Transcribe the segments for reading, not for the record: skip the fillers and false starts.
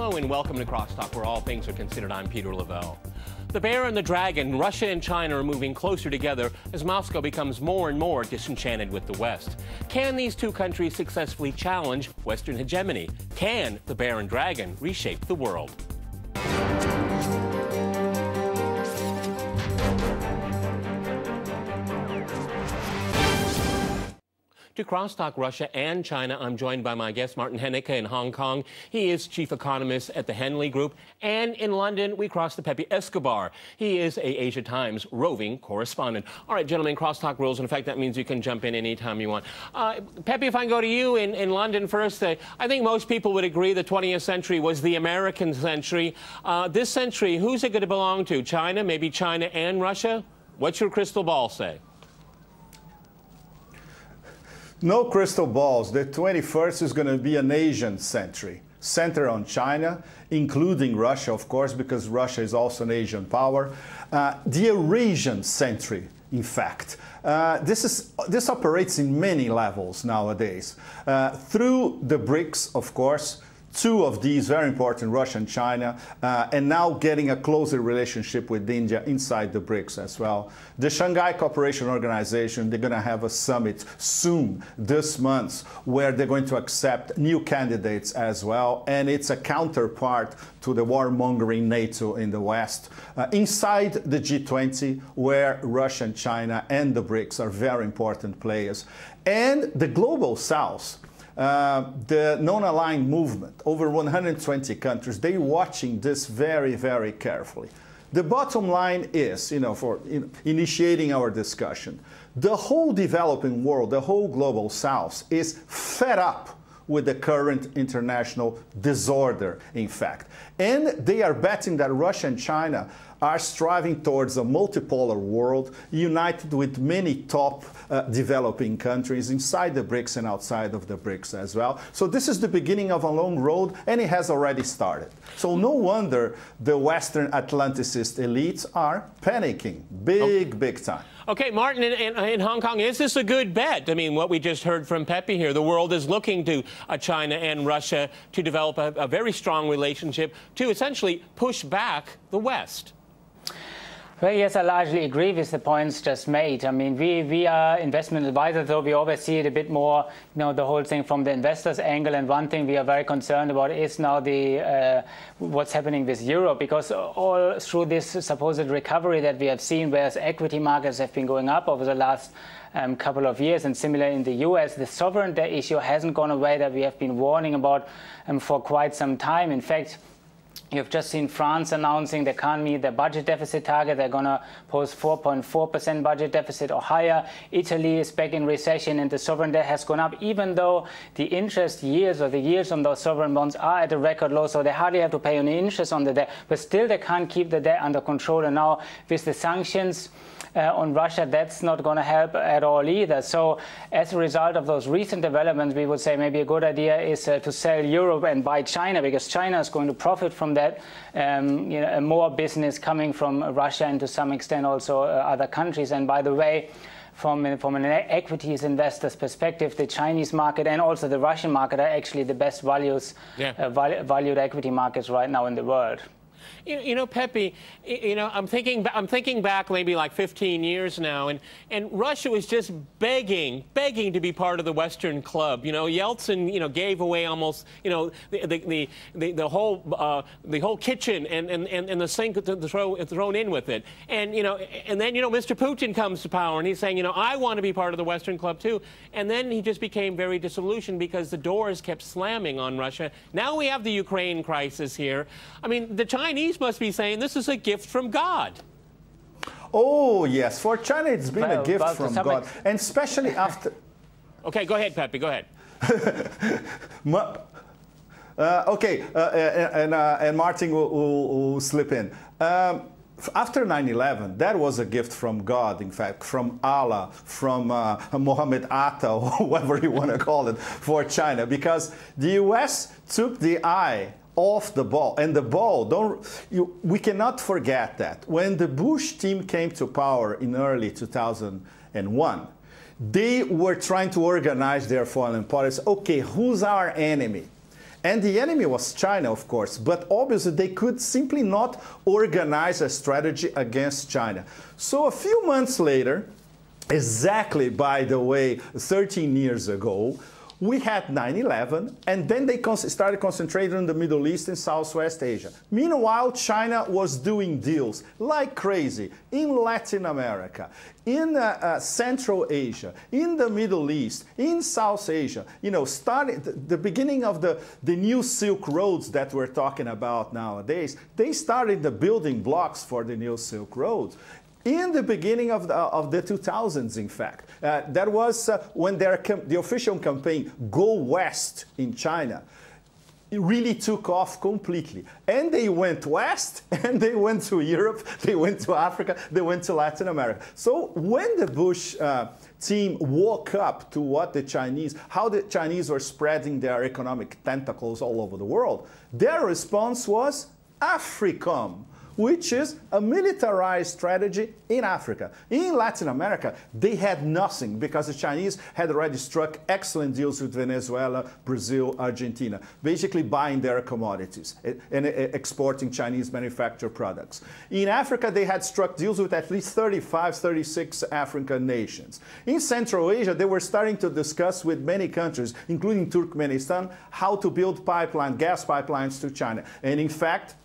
Hello and welcome to Crosstalk, where all things are considered. I'm Peter Lavelle. The bear and the dragon, Russia and China are moving closer together as Moscow becomes more and more disenchanted with the West. Can these two countries successfully challenge Western hegemony? Can the bear and dragon reshape the world? To Crosstalk Russia and China, I'm joined by my guest, Martin Henneke in Hong Kong. He is chief economist at the Henley Group. And in London, we cross to Pepe Escobar. He is an Asia Times roving correspondent. All right, gentlemen, Crosstalk rules. In fact, that means you can jump in any time you want. Pepe, if I can go to you in London first, I think most people would agree the 20th century was the American century. This century, who's it going to belong to? China? Maybe China and Russia? What's your crystal ball say? No crystal balls. The 21st is going to be an Asian century, centered on China, including Russia, of course, because Russia is also an Asian power. The Eurasian century, in fact. This operates in many levels nowadays. Through the BRICS, of course, two of these very important, Russia and China, and now getting a closer relationship with India inside the BRICS as well. The Shanghai Cooperation Organization, they're going to have a summit soon, this month, where they're going to accept new candidates as well, and it's a counterpart to the warmongering NATO in the West. Inside the G20, where Russia and China and the BRICS are very important players, and the Global South. The non-aligned movement, over 120 countries, they're watching this very, very carefully. The bottom line is, for initiating our discussion, the whole developing world, the whole Global South is fed up with the current international disorder, in fact. And they are betting that Russia and China are striving towards a multipolar world, united with many top developing countries inside the BRICS and outside of the BRICS as well. So this is the beginning of a long road, and it has already started. So no wonder the Western Atlanticist elites are panicking big time. Okay, Martin, in Hong Kong, is this a good bet? I mean, what we just heard from Pepe here, the world is looking to China and Russia to develop a very strong relationship to essentially push back the West. Well, yes, I largely agree with the points just made. I mean, we are investment advisors, so we always see it a bit more, the whole thing from the investor's angle. And one thing we are very concerned about is now what's happening with Europe, because all through this supposed recovery that we have seen, whereas equity markets have been going up over the last couple of years, and similar in the US, the sovereign debt issue hasn't gone away that we have been warning about for quite some time. In fact, you've just seen France announcing they can't meet their budget deficit target. They're going to post 4.4% budget deficit or higher. Italy is back in recession, and the sovereign debt has gone up, even though the interest years or the yields on those sovereign bonds are at a record low, so they hardly have to pay any interest on the debt. But still, they can't keep the debt under control. And now, with the sanctions on Russia, that's not going to help at all either. So, as a result of those recent developments, we would say maybe a good idea is to sell Europe and buy China, because China is going to profit from that, more business coming from Russia and to some extent also other countries. And by the way, from an equities investor's perspective, the Chinese market and also the Russian market are actually the best valued equity markets right now in the world. You know, Pepe, I'm thinking back maybe like 15 years now, and Russia was just begging to be part of the Western club. Yeltsin, gave away almost, the whole kitchen and the sink thrown in with it. And then Mr. Putin comes to power, and he's saying, I want to be part of the Western club too. And then he just became very disillusioned because the doors kept slamming on Russia. Now we have the Ukraine crisis here. I mean, the Chinese must be saying this is a gift from God. Oh, yes. For China, it's been a gift from God. And especially after... Okay, go ahead, Pepe. Go ahead. And Martin will slip in. After 9/11, that was a gift from God, in fact, from Allah, from Mohammed Atta, or whatever you want to call it, for China. Because the U.S. took the eye off the ball, and the ball, we cannot forget that. When the Bush team came to power in early 2001, they were trying to organize their foreign policy. Okay, who's our enemy? And the enemy was China, of course, but obviously they could simply not organize a strategy against China. So a few months later, exactly, by the way, 13 years ago, we had 9/11, and then they started concentrating on the Middle East and Southwest Asia. Meanwhile, China was doing deals like crazy in Latin America, in Central Asia, in the Middle East, in South Asia. You know, starting the beginning of the new Silk Roads that we're talking about nowadays, they started the building blocks for the new Silk Roads. In the beginning of the 2000s, in fact, that was when the official campaign Go West in China, it really took off completely. And they went west, and they went to Europe, they went to Africa, they went to Latin America. So when the Bush team woke up to what the Chinese, how the Chinese were spreading their economic tentacles all over the world, their response was AFRICOM, which is a militarized strategy in Africa. In Latin America, they had nothing because the Chinese had already struck excellent deals with Venezuela, Brazil, Argentina, basically buying their commodities and exporting Chinese manufactured products. In Africa, they had struck deals with at least 35, 36 African nations. In Central Asia, they were starting to discuss with many countries, including Turkmenistan, how to build gas pipelines to China. And in fact,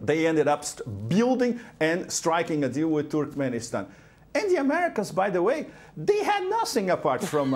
they ended up building and striking a deal with Turkmenistan. And the Americans, by the way, they had nothing apart from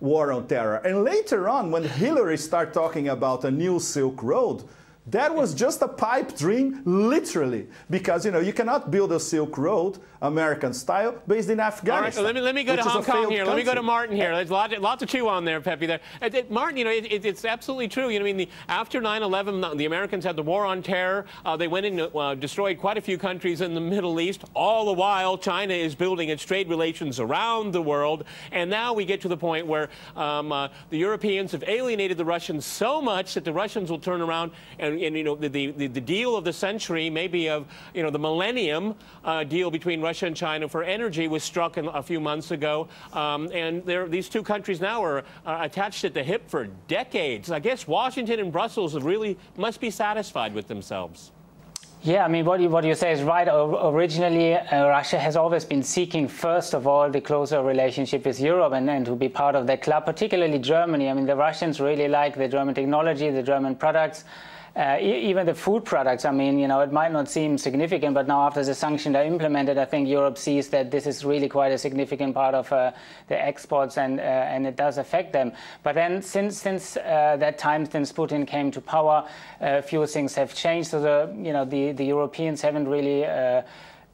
war on terror. And later on, when Hillary started talking about a new Silk Road, that was just a pipe dream, literally, because, you know, you cannot build a Silk Road, American style, based in Afghanistan. All right, let me go to Hong Kong here. Let me go to Martin here. There's lots to chew on there, Pepe. There, Martin, you know, it's absolutely true. You know, I mean, after 9/11, the Americans had the war on terror. They went and destroyed quite a few countries in the Middle East. All the while, China is building its trade relations around the world. And now we get to the point where the Europeans have alienated the Russians so much that the Russians will turn around and you know, the deal of the century, maybe of, you know, the millennium deal between Russia and China for energy was struck a few months ago. And these two countries now are attached at the hip for decades. I guess Washington and Brussels really must be satisfied with themselves. Yeah, I mean, what you say is right. Originally, Russia has always been seeking, first of all, the closer relationship with Europe and to be part of that club, particularly Germany. I mean, the Russians really like the German technology, the German products. Even the food products, I mean, you know, it might not seem significant, but now after the sanctions are implemented, I think Europe sees that this is really quite a significant part of the exports, and it does affect them. But then since that time, since Putin came to power, a few things have changed. So the Europeans haven't really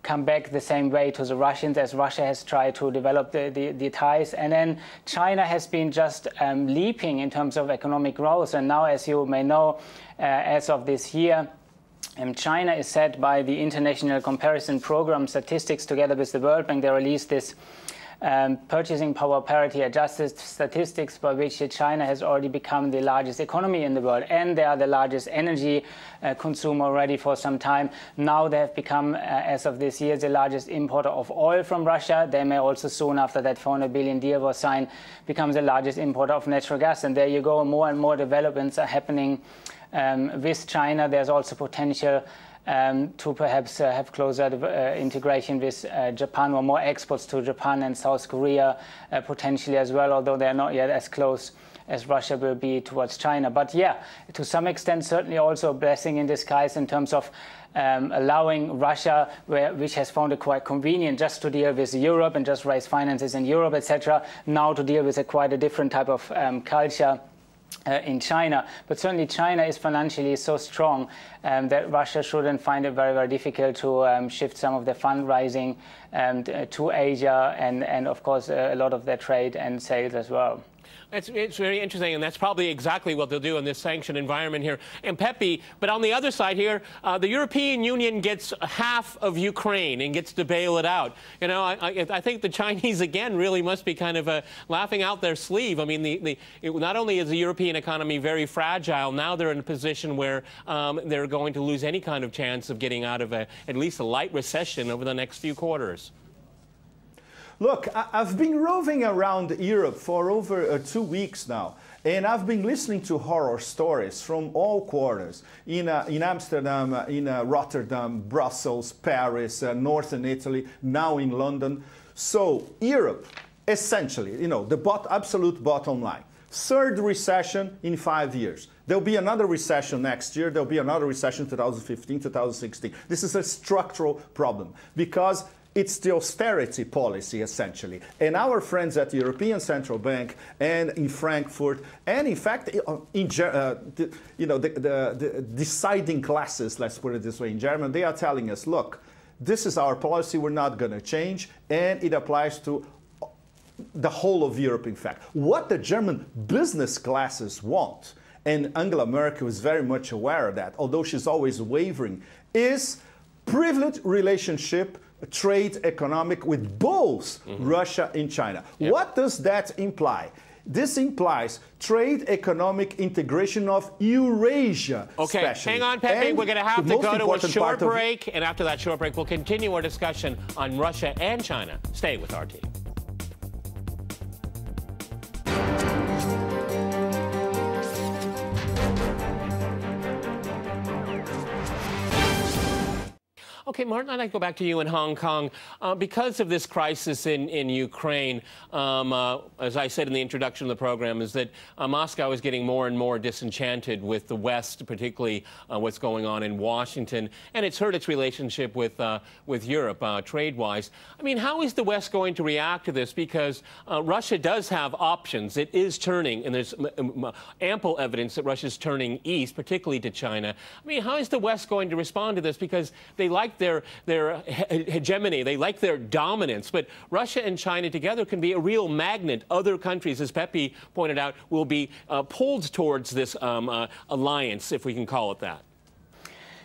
come back the same way to the Russians as Russia has tried to develop the ties. And then China has been just leaping in terms of economic growth. And now, as you may know, as of this year, China is set by the International Comparison Program statistics together with the World Bank. They released this purchasing power parity adjusted statistics by which China has already become the largest economy in the world, and they are the largest energy consumer already for some time. Now they have become, as of this year, the largest importer of oil from Russia. They may also soon, after that $400 billion deal was signed, become the largest importer of natural gas. And there you go, more and more developments are happening with China. There's also potential to perhaps have closer integration with Japan, or more exports to Japan and South Korea potentially as well, although they're not yet as close as Russia will be towards China. But yeah, to some extent, certainly also a blessing in disguise in terms of allowing Russia, which has found it quite convenient just to deal with Europe and just raise finances in Europe, etc., now to deal with quite a different type of culture in China. But certainly China is financially so strong that Russia shouldn't find it very, very difficult to shift some of the fundraising to Asia and of course, a lot of their trade and sales as well. It's very interesting, and that's probably exactly what they'll do in this sanction environment here. And Pepe, but on the other side here, the European Union gets half of Ukraine and gets to bail it out. You know, I think the Chinese, again, really must be kind of laughing out their sleeve. I mean, not only is the European economy very fragile, now they're in a position where they're going to lose any kind of chance of getting out of at least a light recession over the next few quarters. Look, I've been roving around Europe for over 2 weeks now, And I've been listening to horror stories from all quarters, in Amsterdam, in Rotterdam, Brussels, Paris, northern Italy, now in London. So Europe, essentially, you know, the absolute bottom line. Third recession in 5 years. There'll be another recession next year. There'll be another recession in 2015, 2016. This is a structural problem because it's the austerity policy, essentially. And our friends at the European Central Bank and in Frankfurt, and in fact, the deciding classes, let's put it this way, in Germany, they are telling us, look, this is our policy. We're not going to change. And it applies to the whole of Europe, in fact. What the German business classes want, and Angela Merkel is very much aware of that, although she's always wavering, is privileged relationship, trade, economic, with both Russia and China. Yep. What does that imply? This implies trade, economic integration of Eurasia. Okay, especially. Hang on, Pepe. And we're going to have to go to a short break. And after that short break, we'll continue our discussion on Russia and China. Stay with our team. Okay, Martin, I'd like to go back to you in Hong Kong. Because of this crisis in Ukraine, as I said in the introduction of the program, is that Moscow is getting more and more disenchanted with the West, particularly what's going on in Washington, and it's hurt its relationship with Europe, trade-wise. I mean, how is the West going to react to this? Because Russia does have options. It is turning, and there's ample evidence that Russia's turning east, particularly to China. I mean, how is the West going to respond to this? Because they like their hegemony, they like their dominance, but Russia and China together can be a real magnet. Other countries, as Pepe pointed out, will be pulled towards this alliance, if we can call it that.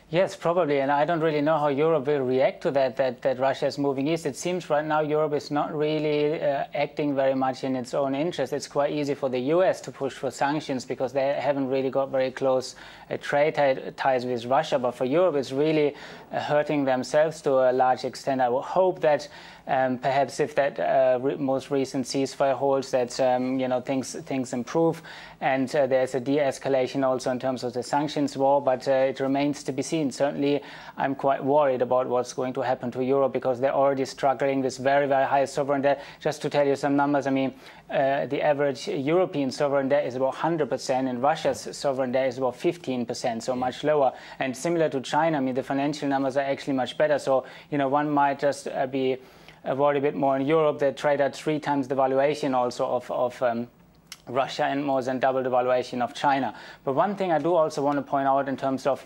Yes, probably, and I don't really know how Europe will react to that Russia is moving east. It seems right now Europe is not really acting very much in its own interest. It's quite easy for the U.S. to push for sanctions because they haven't really got very close trade ties with Russia. But for Europe, it's really hurting themselves to a large extent. I would hope that perhaps if that most recent ceasefire holds, that you know, things improve, and there's a de-escalation also in terms of the sanctions war. But it remains to be seen. Certainly, I'm quite worried about what's going to happen to Europe because they're already struggling with very, very high sovereign debt. Just to tell you some numbers, I mean, the average European sovereign debt is about 100%, and Russia's sovereign debt is about 15%, so much lower. And similar to China, I mean, the financial numbers are actually much better. So, you know, one might just be worried a bit more in Europe. They trade at 3 times the valuation also of Russia and more than double the valuation of China. But one thing I do also want to point out in terms of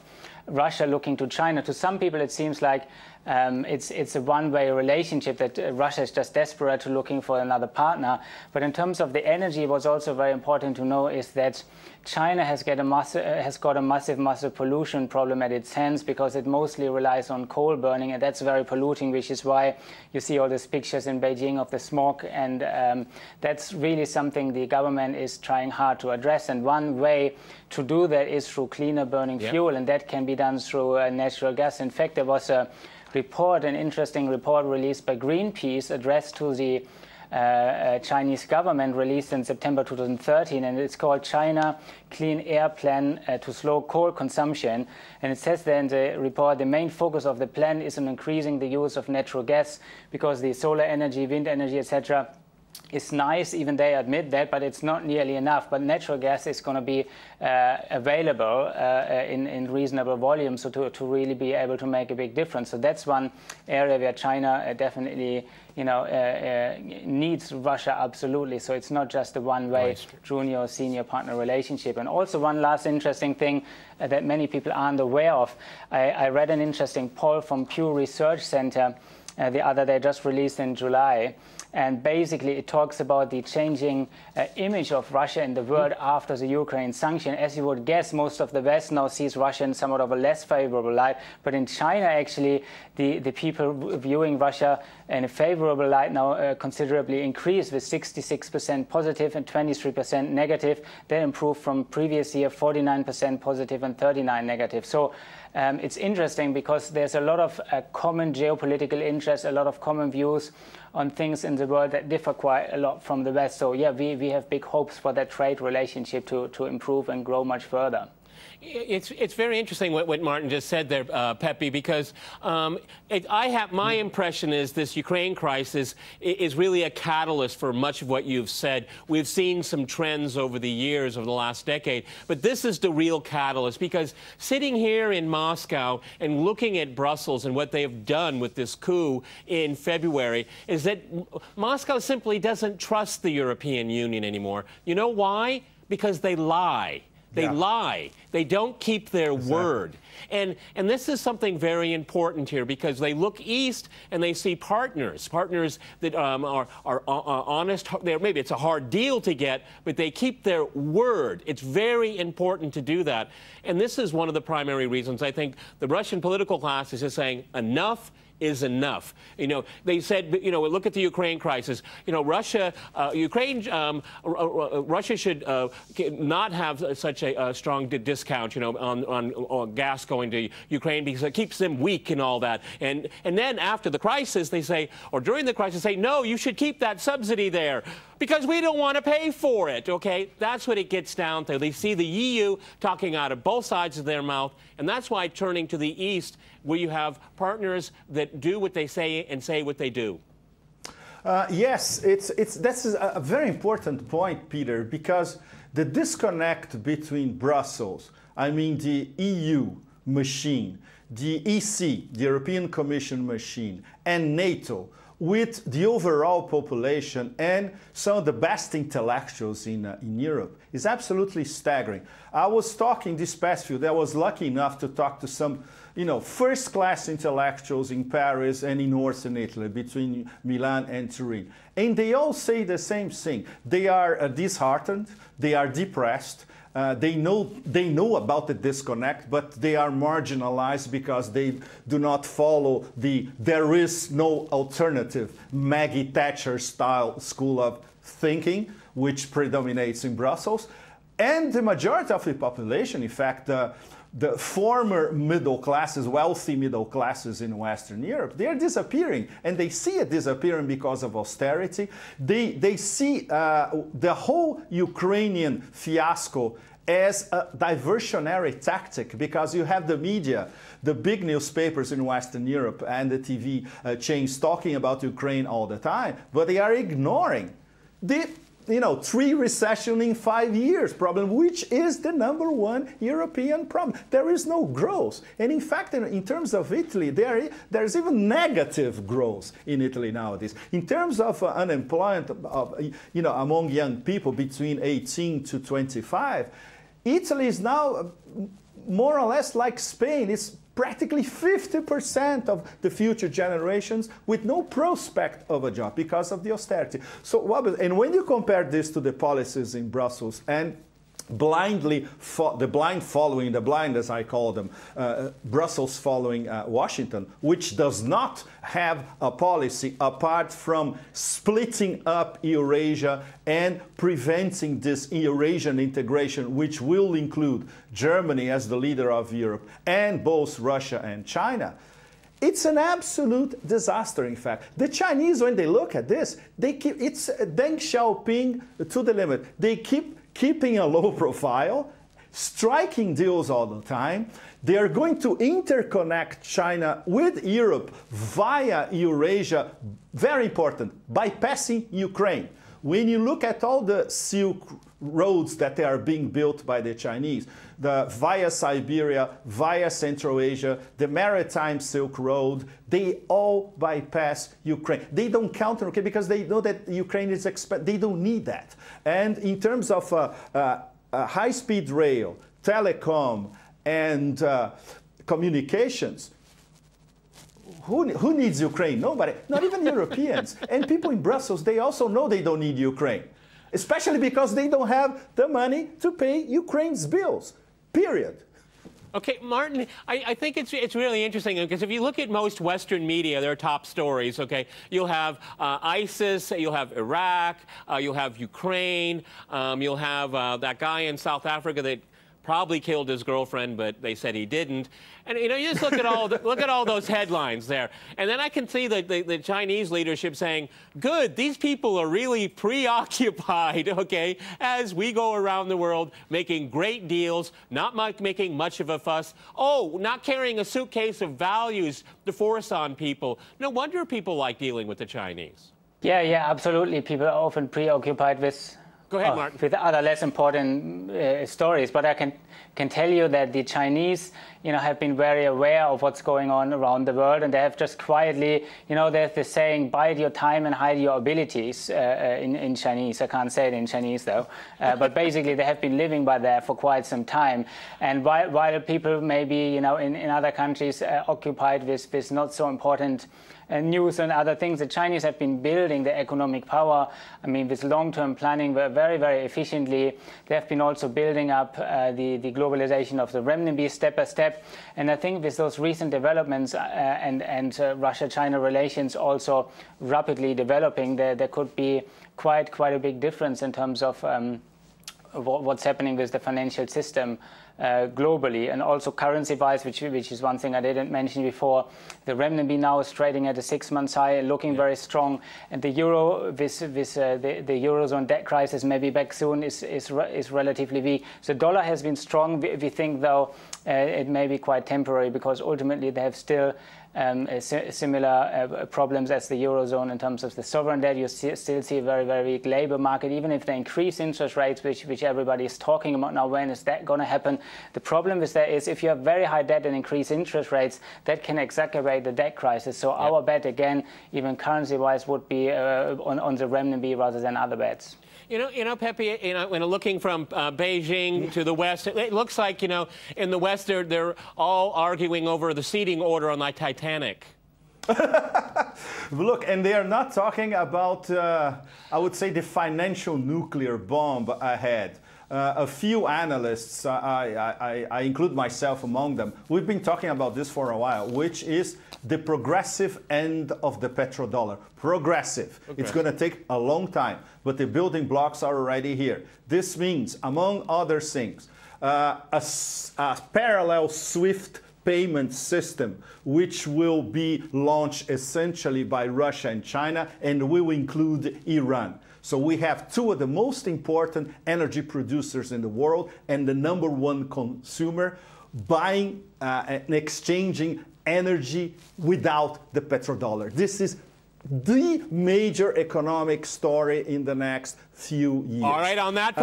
Russia looking to China, to some people it seems like it's a one-way relationship, that Russia is just desperate to looking for another partner. But in terms of the energy, what's also very important to know is that China has got a massive pollution problem at its hands because it mostly relies on coal burning, and that's very polluting, which is why you see all these pictures in Beijing of the smog. And that's really something the government is trying hard to address. And one way to do that is through cleaner burning fuel, and that can be done through natural gas. In fact, there was a report, an interesting report released by Greenpeace addressed to the Chinese government, released in September 2013, and it's called China Clean Air Plan to Slow Coal Consumption. And it says there in the report, the main focus of the plan is on increasing the use of natural gas because the solar energy, wind energy, etc. It's nice, even they admit that, but it's not nearly enough. But natural gas is going to be available in reasonable volume, so to really be able to make a big difference. So that's one area where China definitely, you know, needs Russia absolutely. So it's not just a one-way junior or senior partner relationship. And also one last interesting thing that many people aren't aware of. I read an interesting poll from Pew Research Center the other day, just released in July. And basically, it talks about the changing image of Russia in the world after the Ukraine sanction. As you would guess, most of the West now sees Russia in somewhat of a less favorable light. But in China, actually, the people viewing Russia in a favorable light now considerably increased, with 66% positive and 23% negative. They improved from previous year, 49% positive and 39% negative. So it's interesting because there's a lot of common geopolitical interest shares a lot of common views on things in the world that differ quite a lot from the West. So yeah, we have big hopes for that trade relationship to improve and grow much further. It's very interesting what Martin just said there, Pepe, because my impression is this Ukraine crisis is really a catalyst for much of what you've said. We've seen some trends over the years, over the last decade, but this is the real catalyst, because sitting here in Moscow and looking at Brussels and what they've done with this coup in February is that Moscow simply doesn't trust the European Union anymore. You know why? Because they lie. They lie. They don't keep their word. And this is something very important here, because they look east and they see partners that are honest. Maybe it's a hard deal to get, but they keep their word. It's very important to do that. And this is one of the primary reasons I think the Russian political class is just saying enough is enough. You know, they said, you know, look at the Ukraine crisis. You know, Russia should not have such a strong discount, you know, on gas going to Ukraine, because it keeps them weak and all that. And then after the crisis, they say, or during the crisis, say, no, you should keep that subsidy there, because we don't want to pay for it, okay? That's what it gets down to. They see the EU talking out of both sides of their mouth, and that's why turning to the East, where you have partners that do what they say and say what they do. Yes, that's a very important point, Peter, because the disconnect between Brussels, I mean the EU machine, the EC, the European Commission machine, and NATO, with the overall population and some of the best intellectuals in Europe is absolutely staggering. I was talking this past few days, I was lucky enough to talk to some, you know, first-class intellectuals in Paris and in northern Italy, between Milan and Turin. And they all say the same thing. They are disheartened, they are depressed, they know about the disconnect, but they are marginalized because they do not follow the "there is no alternative" Maggie Thatcher style school of thinking, which predominates in Brussels. And the majority of the population, in fact, the former middle classes, wealthy middle classes in Western Europe, they are disappearing, and they see it disappearing because of austerity. They see the whole Ukrainian fiasco as a diversionary tactic, because you have the media, the big newspapers in Western Europe and the TV chains talking about Ukraine all the time, but they are ignoring the, you know, 3 recession in 5 years problem, which is the #1 European problem. There is no growth. And in fact, in terms of Italy, there's even negative growth in Italy nowadays. In terms of unemployment, you know, among young people between 18 to 25, Italy is now more or less like Spain. It's practically 50% of the future generations with no prospect of a job because of the austerity. So, and when you compare this to the policies in Brussels and blindly, the blind following, the blind as I call them, Brussels following Washington, which does not have a policy apart from splitting up Eurasia and preventing this Eurasian integration, which will include Germany as the leader of Europe and both Russia and China. It's an absolute disaster, in fact. The Chinese, when they look at this, they keep, it's Deng Xiaoping to the limit. They keeping a low profile, striking deals all the time. They are going to interconnect China with Europe via Eurasia, very important, bypassing Ukraine. When you look at all the Silk Roads that they are being built by the Chinese, via Siberia, via Central Asia, the Maritime Silk Road, they all bypass Ukraine. They don't count on Ukraine because they know that Ukraine is they don't need that. And in terms of high-speed rail, telecom, and communications, who needs Ukraine? Nobody, not even Europeans. And people in Brussels, they also know they don't need Ukraine, especially because they don't have the money to pay Ukraine's bills, period. Okay, Martin, I think it's really interesting, because if you look at most Western media, their top stories, okay, you'll have ISIS, you'll have Iraq, you'll have Ukraine, you'll have that guy in South Africa that probably killed his girlfriend, but they said he didn't. And, you know, you just look at all the, look at all those headlines there. And then I can see the Chinese leadership saying, good, these people are really preoccupied, okay, as we go around the world making great deals, not making much of a fuss. Oh, not carrying a suitcase of values to force on people. No wonder people like dealing with the Chinese. Yeah, yeah, absolutely. People are often preoccupied with... Go ahead, Martin. With other less important stories, but I can tell you that the Chinese, you know, have been very aware of what's going on around the world, and they have just quietly, you know, there's the saying, "Bide your time and hide your abilities" in Chinese. I can't say it in Chinese though, but basically they have been living by that for quite some time. And while people maybe, you know, in other countries occupied with not so important news and other things, the Chinese have been building their economic power. I mean, with long-term planning, very, very efficiently. They have been also building up the globalization of the renminbi step by step. And I think with those recent developments and Russia-China relations also rapidly developing, there could be quite a big difference in terms of what's happening with the financial system globally, and also currency-wise, which is one thing I didn't mention before. The renminbi now is trading at a six-month high, looking very strong, and the euro, the eurozone debt crisis, maybe back soon, is relatively weak. So dollar has been strong. We think, though, it may be quite temporary, because ultimately they have still similar problems as the eurozone in terms of the sovereign debt. You still see a very, very weak labor market, even if they increase interest rates, which everybody is talking about now. When is that going to happen? The problem with that is if you have very high debt and increase interest rates, that can exacerbate the debt crisis. So our bet, again, even currency-wise, would be on the renminbi rather than other bets. You know, Pepe, you know, when looking from Beijing to the West, it looks like, you know, in the West they're all arguing over the seating order on the Titanic. Look, and they are not talking about, I would say, the financial nuclear bomb ahead. A few analysts, I include myself among them, we've been talking about this for a while, which is the progressive end of the petrodollar. Progressive. Okay. It's going to take a long time, but the building blocks are already here. This means, among other things, a parallel SWIFT payment system, which will be launched essentially by Russia and China and will include Iran. So we have two of the most important energy producers in the world and the #1 consumer buying and exchanging energy without the petrodollar. This is the major economic story in the next few years. All right, on that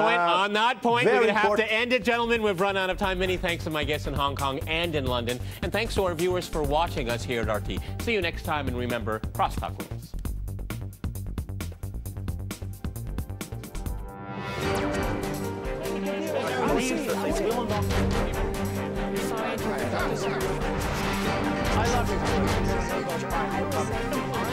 point, we're going to have to end it, gentlemen. We've run out of time. Many thanks to my guests in Hong Kong and in London. And thanks to our viewers for watching us here at RT. See you next time, and remember, Crosstalk rules. I love you.